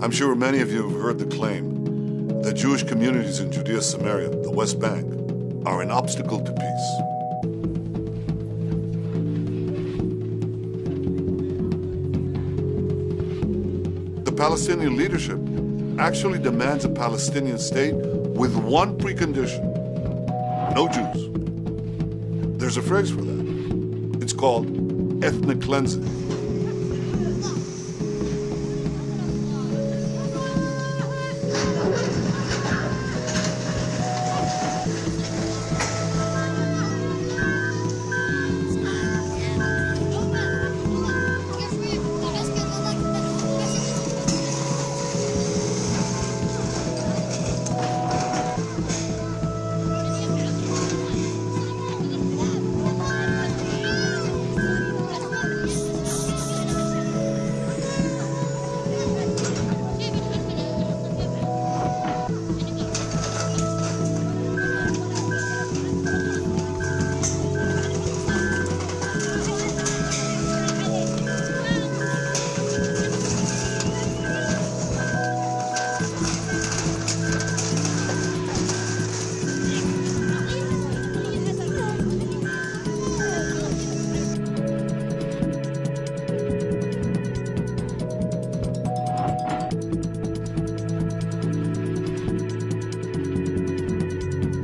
I'm sure many of you have heard the claim that Jewish communities in Judea, Samaria, the West Bank, are an obstacle to peace. The Palestinian leadership actually demands a Palestinian state with one precondition: no Jews. There's a phrase for that. It's called ethnic cleansing.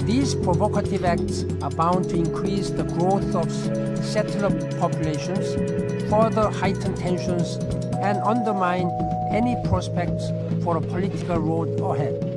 These provocative acts are bound to increase the growth of settler populations, further heighten tensions, and undermine any prospects for a political road ahead.